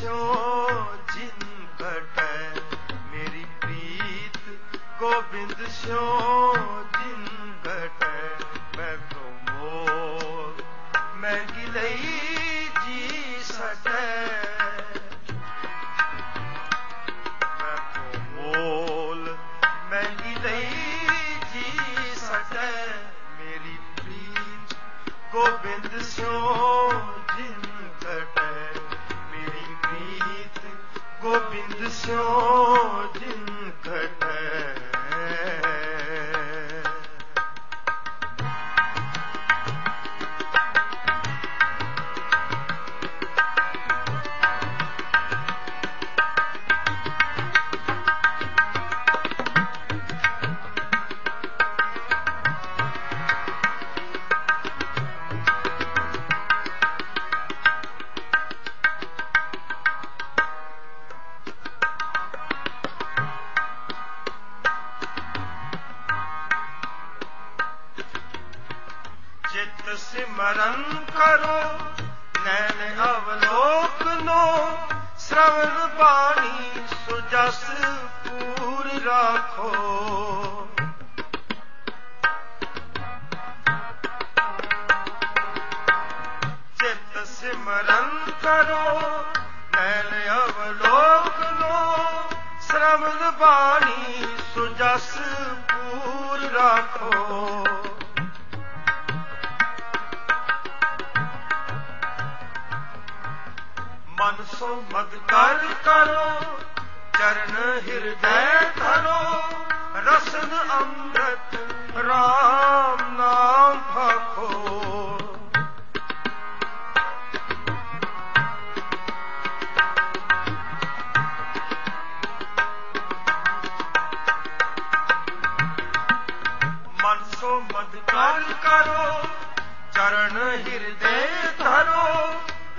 स्यो जिन घटै मेरी प्रीत गोबिंद स्यो जिन घटै मैं तो मोर मैं गिलई जी सटै मैं तो मोल मैं गिलई जी सटै मेरी प्रीत गोबिंद स्यो जिन घटै मेरी प्रीत गोबिंद स्यो जिन घटै स्मरण करो नैन अवलोक लो श्रवण वाणी सुजस पूर राखो चित्त स्मरण करो नैन अवलोक लो श्रवण वाणी सुजस पूर राखो मन सो मद कर करो चरण हृदय धरो रसन अमृत राम नाम भखो मन सो मद कर करो चरण हृदय धरो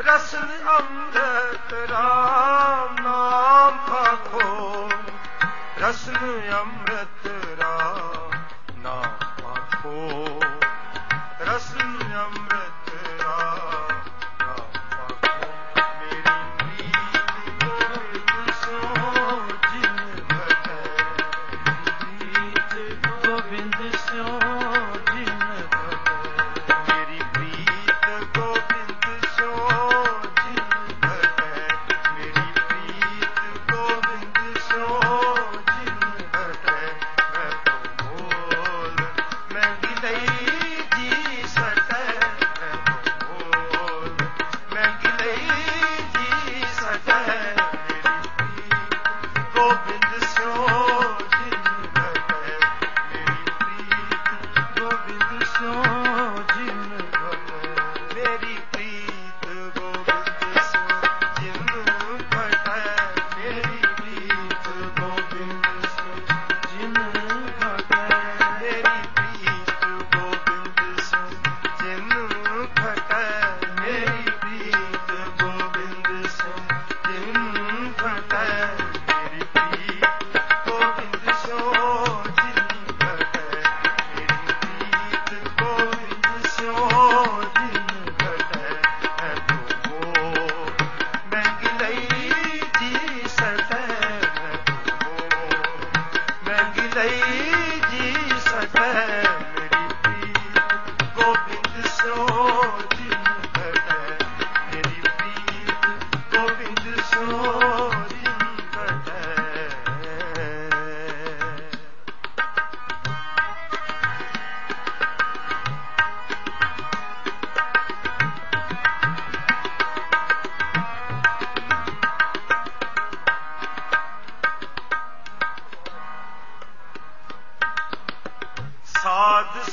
रसन अमृत राम नाम भखो रसन अमृत राम नाम भखो रसन अमृत राम नाम भखो मेरी प्रीत गोबिंद स्यो जिन घटै मेरी प्रीत गोबिंद स्यो जिन घटै मेरी प्रीत गोबिंद स्यो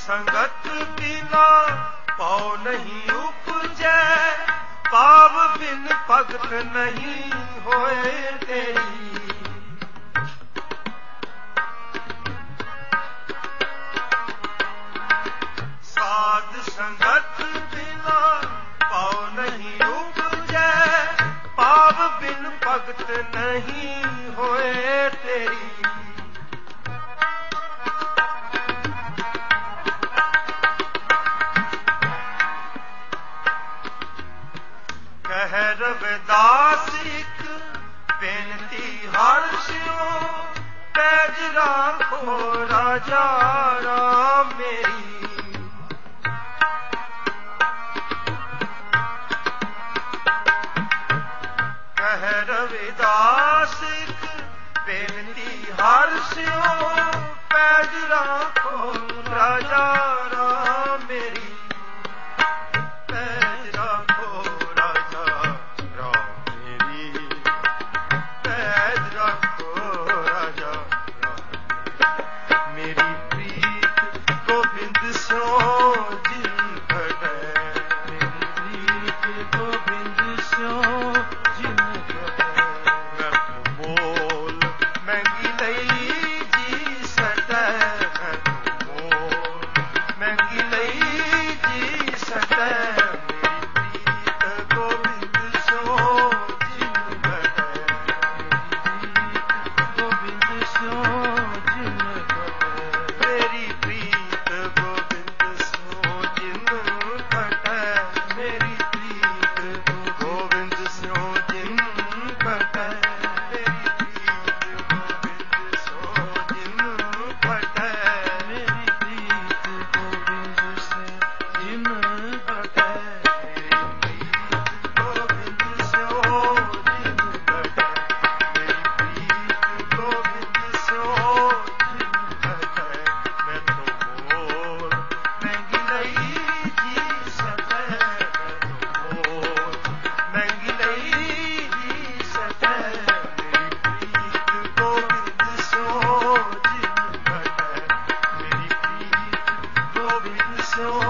संगत बिना पाव नहीं उपजै पाव बिन भगत नहीं होए तेरी साध संगत बिना पाव नहीं उपजै पाव बिन भगत नहीं होए तेरी कह रविदास एक No.